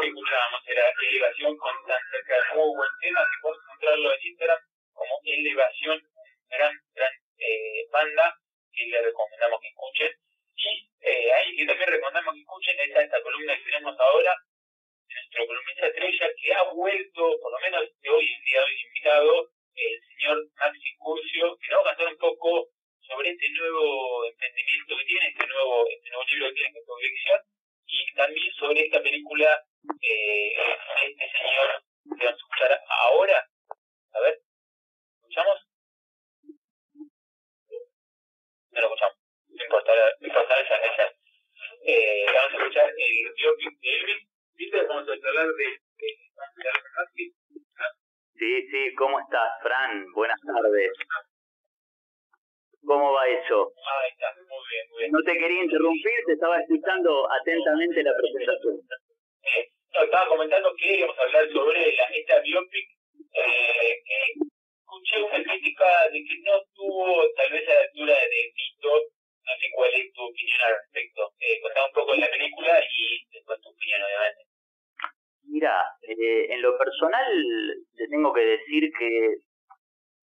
película, vamos a ir a Elevación con tan cerca de muy buen tema, que puedes encontrarlo en Instagram como Elevación, gran banda, que le recomendamos que escuchen. Y ahí que también recomendamos que escuchen esta columna que tenemos ahora, nuestro columnista Trella, que ha vuelto, por lo menos de hoy en día, hoy invitado, el señor Maxi Curcio, que nos va a contar un poco sobre este nuevo emprendimiento que tiene, este nuevo libro que tiene en colección, y también sobre esta película de este señor que vamos a escuchar ahora. A ver, ¿escuchamos? No lo escuchamos, no importa esas. Vamos a escuchar el biopic de Elvis. ¿Viste? Vamos a hablar de Sí, ¿cómo estás, Fran? Buenas tardes. ¿Cómo va eso? Ah, está, muy bien. No te quería interrumpir, te estaba escuchando atentamente la presentación. Estaba comentando que íbamos a hablar sobre esta biopic, que escuché una crítica de que no estuvo tal vez a la altura de Tito. No sé cuál es tu opinión al respecto. Contá un poco de la película y después tu opinión, obviamente. Mira, en lo personal te tengo que decir que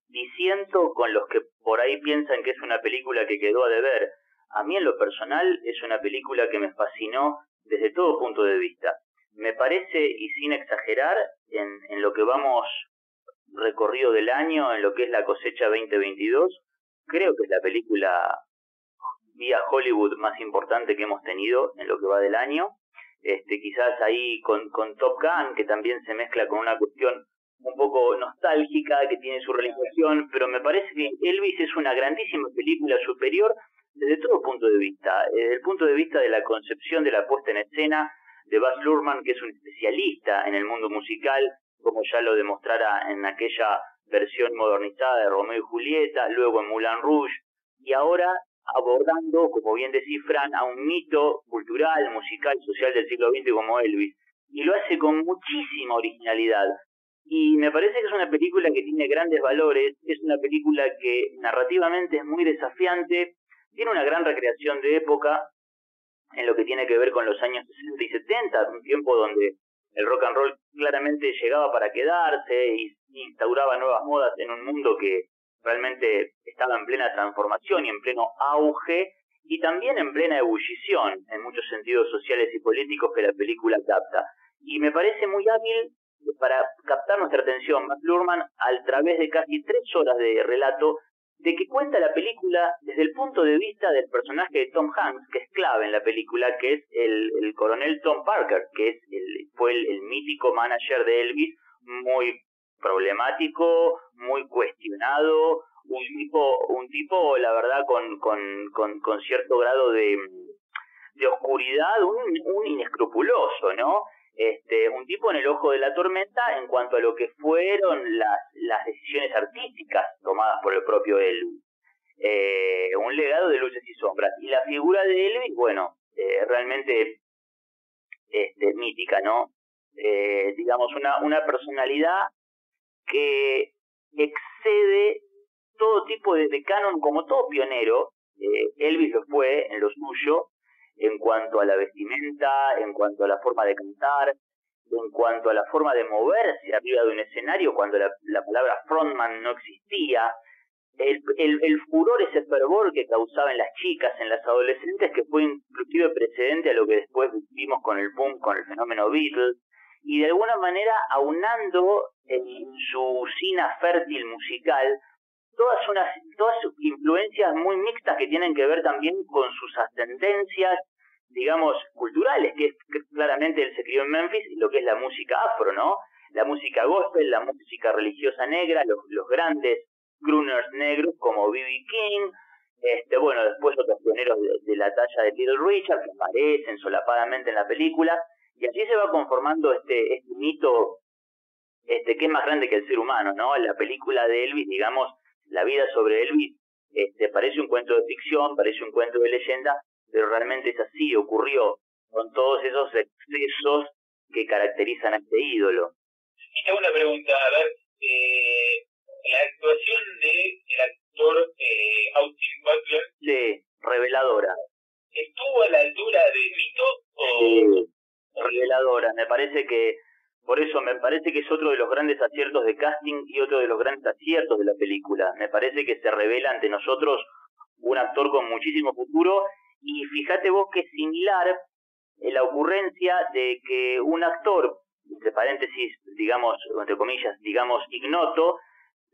disiento con los que por ahí piensan que es una película que quedó a deber. A mí en lo personal es una película que me fascinó desde todo punto de vista. Me parece, y sin exagerar, en lo que vamos recorrido del año, en lo que es la cosecha 2022, creo que es la película vía Hollywood más importante que hemos tenido en lo que va del año. Quizás ahí con Top Gun, que también se mezcla con una cuestión un poco nostálgica, que tiene su realización, pero me parece que Elvis es una grandísima película superior desde todo punto de vista. Desde el punto de vista de la concepción de la puesta en escena de Baz Luhrmann, que es un especialista en el mundo musical, como ya lo demostrara en aquella versión modernizada de Romeo y Julieta, luego en Moulin Rouge, y ahora abordando, como bien decía Fran, a un mito cultural, musical, social del siglo XX como Elvis, y lo hace con muchísima originalidad. Y me parece que es una película que tiene grandes valores, es una película que narrativamente es muy desafiante, tiene una gran recreación de época en lo que tiene que ver con los años 60 y 70, un tiempo donde el rock and roll claramente llegaba para quedarse y instauraba nuevas modas en un mundo que realmente estaba en plena transformación y en pleno auge, y también en plena ebullición, en muchos sentidos sociales y políticos que la película capta. Y me parece muy hábil para captar nuestra atención, Baz Luhrmann, a través de casi 3 horas de relato, de que cuenta la película desde el punto de vista del personaje de Tom Hanks, que es clave en la película, que es el coronel Tom Parker, que es fue el mítico manager de Elvis, muy problemático, muy cuestionado, un tipo, la verdad, con cierto grado de oscuridad, un inescrupuloso, ¿no? Un tipo en el ojo de la tormenta en cuanto a lo que fueron las decisiones artísticas tomadas por el propio Elvis. Un legado de luces y sombras. Y la figura de Elvis, bueno, realmente mítica, ¿no? Digamos, una personalidad que excede todo tipo de canon, como todo pionero. Elvis lo fue en lo suyo, en cuanto a la vestimenta, en cuanto a la forma de cantar, en cuanto a la forma de moverse arriba de un escenario cuando la palabra frontman no existía, el furor, ese fervor que causaba en las chicas, en las adolescentes, que fue inclusive precedente a lo que después vimos con el boom, con el fenómeno Beatles, y de alguna manera aunando en su usina fértil musical todas sus influencias muy mixtas que tienen que ver también con sus ascendencias, digamos, culturales, que es claramente él se crió en Memphis, lo que es la música afro, ¿no? La música gospel, la música religiosa negra, los grandes crooners negros como B.B. King, bueno, después otros pioneros de la talla de Little Richard que aparecen solapadamente en la película, y así se va conformando este mito que es más grande que el ser humano, ¿no? La película de Elvis, digamos, la vida sobre Elvis, parece un cuento de ficción, parece un cuento de leyenda, pero realmente es así, ocurrió, con todos esos excesos que caracterizan a este ídolo. Y tengo una pregunta, a ver, la actuación del actor Austin Butler... Sí, reveladora. ¿Estuvo a la altura de mito o...? Sí, reveladora. reveladoras. Me parece que, por eso, me parece que es otro de los grandes aciertos de casting y otro de los grandes aciertos de la película. Me parece que se revela ante nosotros un actor con muchísimo futuro. Y fíjate vos que es similar la ocurrencia de que un actor, entre paréntesis, digamos, entre comillas, digamos, ignoto,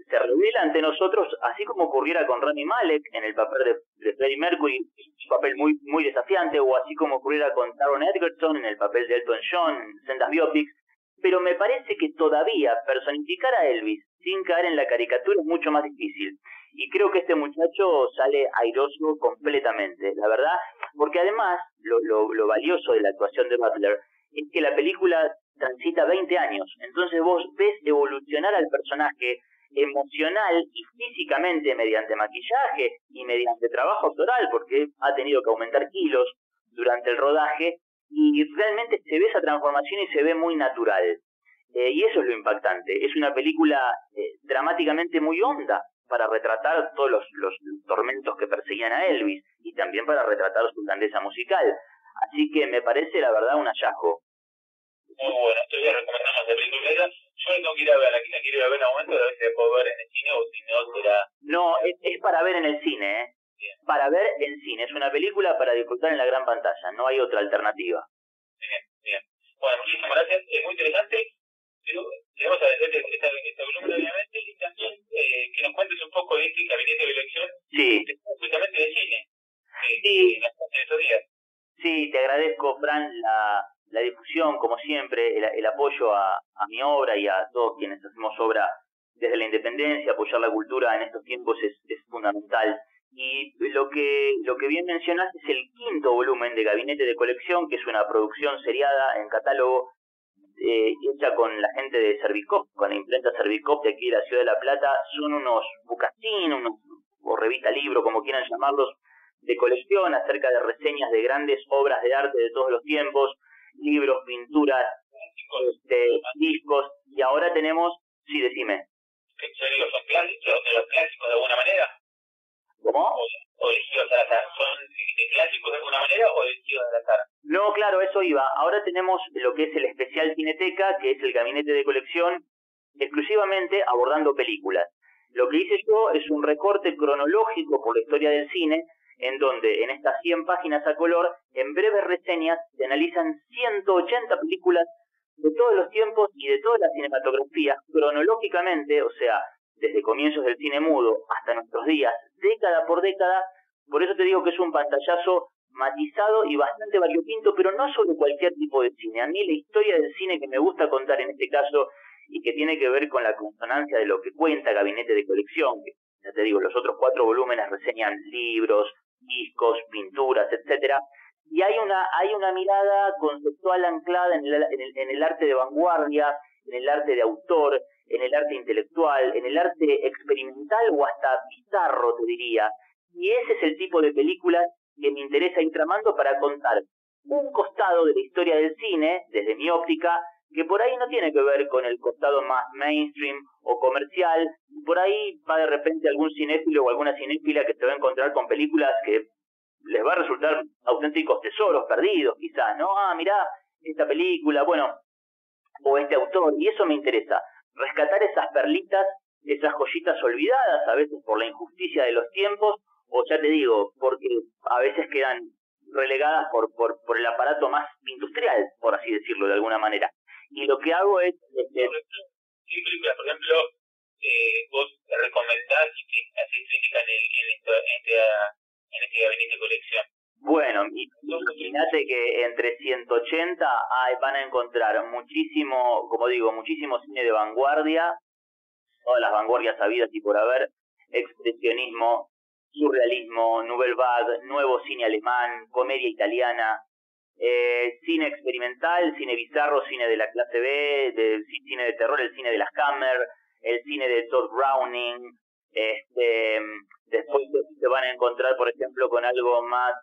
se revela ante nosotros, así como ocurriera con Rami Malek en el papel de Freddie Mercury, un papel muy desafiante, o así como ocurriera con Taron Edgerton en el papel de Elton John, en sendas biopics. Pero me parece que todavía personificar a Elvis sin caer en la caricatura es mucho más difícil. Y creo que este muchacho sale airoso completamente, la verdad, porque además lo valioso de la actuación de Butler es que la película transita 20 años. Entonces vos ves evolucionar al personaje emocional y físicamente mediante maquillaje y mediante trabajo actoral, porque ha tenido que aumentar kilos durante el rodaje, y realmente se ve esa transformación y se ve muy natural. Y eso es lo impactante. Es una película dramáticamente muy honda para retratar todos los tormentos que perseguían a Elvis y también para retratar su grandeza musical. Así que me parece, la verdad, un hallazgo. Muy bueno, esto ya recomendamos de película. Yo no quiero ir a ver, aquí la quiero ir a ver en algún momento, a ver si la puedo ver en el cine o si no será... No, es para ver en el cine, ¿eh? Bien. Para ver en cine, es una película para disfrutar en la gran pantalla, no hay otra alternativa. Bien, bien. Bueno, muchísimas gracias, es muy interesante, pero le vamos a agradecer esta columna, obviamente, y también que nos cuentes un poco de este gabinete de colección, sí, justamente de cine, sí, en estos días. Sí, te agradezco, Fran, la difusión, como siempre, el apoyo a mi obra y a todos quienes hacemos obra desde la independencia. Apoyar la cultura en estos tiempos es fundamental. Y lo que bien mencionas es el quinto volumen de Gabinete de Colección, que es una producción seriada en catálogo hecha con la gente de Servicop, con la imprenta Servicop de aquí de la ciudad de La Plata. Son unos bucatines, o revista libro, como quieran llamarlos, de colección acerca de reseñas de grandes obras de arte de todos los tiempos, libros, pinturas, discos, y ahora tenemos, sí, decime. ¿Son clásicos de alguna manera? ¿Cómo? ¿O elegidos al azar? ¿Son clásicos de alguna manera o elegidos al azar? No, claro, eso iba. Ahora tenemos lo que es el especial Cineteca, que es el gabinete de colección, exclusivamente abordando películas. Lo que hice yo es un recorte cronológico por la historia del cine, en donde en estas 100 páginas a color, en breves reseñas, se analizan 180 películas de todos los tiempos y de todas las cinematografías, cronológicamente, o sea, desde comienzos del cine mudo hasta nuestros días, década por década. Por eso te digo que es un pantallazo matizado y bastante variopinto, pero no sobre cualquier tipo de cine. A mí la historia del cine que me gusta contar en este caso, y que tiene que ver con la consonancia de lo que cuenta Gabinete de Colección, que ya te digo, los otros 4 volúmenes reseñan libros, discos, pinturas, etcétera, y hay una mirada conceptual anclada en el arte de vanguardia, en el arte de autor, en el arte intelectual, en el arte experimental o hasta bizarro, te diría. Y ese es el tipo de películas que me interesa ir tramando para contar un costado de la historia del cine, desde mi óptica, que por ahí no tiene que ver con el costado más mainstream o comercial. Por ahí va de repente algún cinéfilo o alguna cinéfila que se va a encontrar con películas que les va a resultar auténticos tesoros perdidos, quizás, ¿no? Ah, mirá, esta película, bueno, o este autor, y eso me interesa. Rescatar esas perlitas, esas joyitas olvidadas, a veces por la injusticia de los tiempos, o ya te digo, porque a veces quedan relegadas por el aparato más industrial, por así decirlo de alguna manera. Y lo que hago es... Por ejemplo, vos recomendás que haces crítica en este gabinete de colección. Bueno, imagínate que entre 180 van a encontrar muchísimo, como digo, muchísimo cine de vanguardia, todas las vanguardias habidas y por haber, expresionismo, surrealismo, nouvelle vague, nuevo cine alemán, comedia italiana, cine experimental, cine bizarro, cine de la clase B, cine de terror, el cine de las Hammer, el cine de Todd Browning. Después se van a encontrar, por ejemplo, con algo más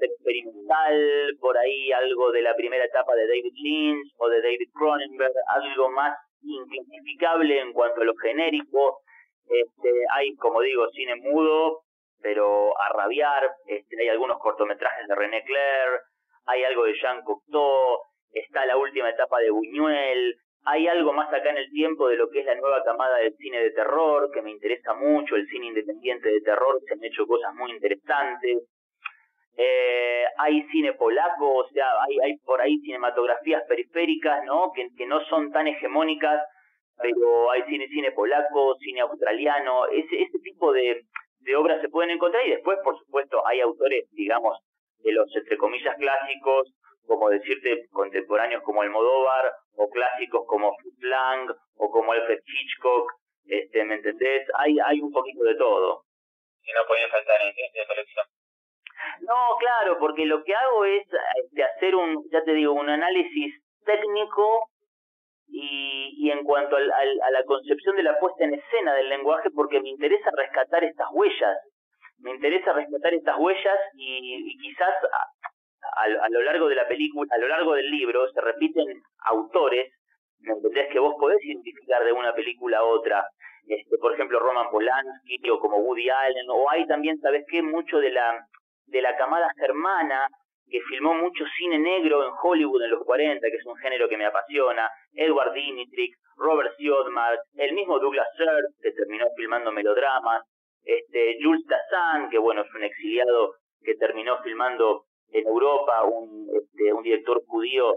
experimental, por ahí algo de la primera etapa de David Lynch o de David Cronenberg, algo más inclasificable en cuanto a lo genérico. Hay, como digo, cine mudo, pero a rabiar. Hay algunos cortometrajes de René Clair, hay algo de Jean Cocteau, está la última etapa de Buñuel, hay algo más acá en el tiempo de lo que es la nueva camada del cine de terror, que me interesa mucho, el cine independiente de terror, se han hecho cosas muy interesantes. Hay cine polaco, o sea, hay por ahí cinematografías periféricas, ¿no? Que no son tan hegemónicas, pero hay cine polaco, cine australiano, ese tipo de obras se pueden encontrar, y después, por supuesto, hay autores, digamos, de los, entre comillas, clásicos, como decirte, contemporáneos como Almodóvar, o clásicos como F. Lang, o como Alfred Hitchcock, ¿me entendés? Hay un poquito de todo. Y no podía faltar en la colección. No, claro, porque lo que hago es hacer un análisis técnico y en cuanto a la concepción de la puesta en escena del lenguaje, porque me interesa rescatar estas huellas. Y quizás a lo largo de la película, a lo largo del libro, se repiten autores, ¿me entendés? Que vos podés identificar de una película a otra. Por ejemplo, Roman Polanski, o como Woody Allen, o hay también, ¿sabés qué? Mucho de la camada germana, que filmó mucho cine negro en Hollywood en los 40, que es un género que me apasiona, Edward Dmytryk, Robert Siodmak, el mismo Douglas Sirk, que terminó filmando melodramas, Jules Dassin, que bueno, es un exiliado que terminó filmando en Europa, un director judío,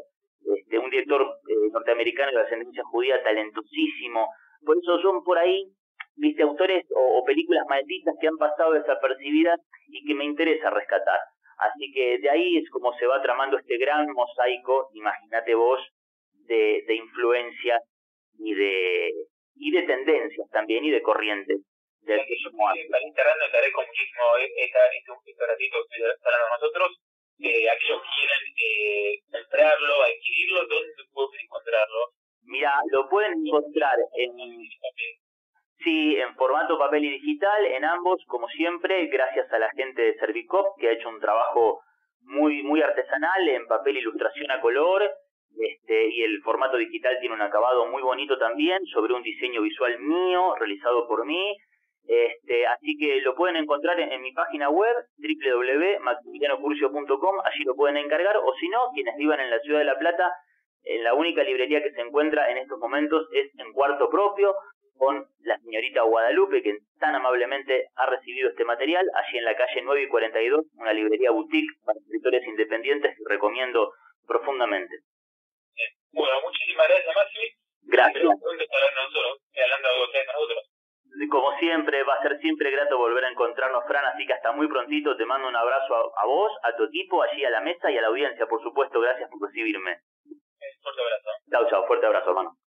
un director norteamericano de ascendencia judía talentosísimo. Por eso son por ahí, viste, autores o películas malditas que han pasado desapercibidas y que me interesa rescatar. Así que de ahí es como se va tramando este gran mosaico, imagínate vos, de influencias y de tendencias también y de corrientes. De sí, yo para Instagram te agradezco muchísimo este ratito para nosotros. Aquellos quieran comprarlo, adquirirlo, ¿dónde pueden encontrarlo? Mira, lo pueden encontrar en formato papel y digital, en ambos, como siempre, gracias a la gente de Servicop, que ha hecho un trabajo muy muy artesanal en papel ilustración a color, y el formato digital tiene un acabado muy bonito también, sobre un diseño visual mío, realizado por mí, así que lo pueden encontrar en mi página web, www.maximilianocurcio.com, allí lo pueden encargar, o si no, quienes vivan en la ciudad de La Plata, la única librería que se encuentra en estos momentos es en Cuarto Propio, con la señorita Guadalupe, que tan amablemente ha recibido este material, allí en la calle 9 y 42, una librería boutique para escritores independientes que recomiendo profundamente. Bueno, muchísimas gracias, Maxi. Gracias. Como siempre, va a ser siempre grato volver a encontrarnos, Fran, así que hasta muy prontito, te mando un abrazo a vos, a tu equipo, allí a la mesa y a la audiencia, por supuesto, gracias por recibirme. Fuerte abrazo. Chau, fuerte abrazo, hermano.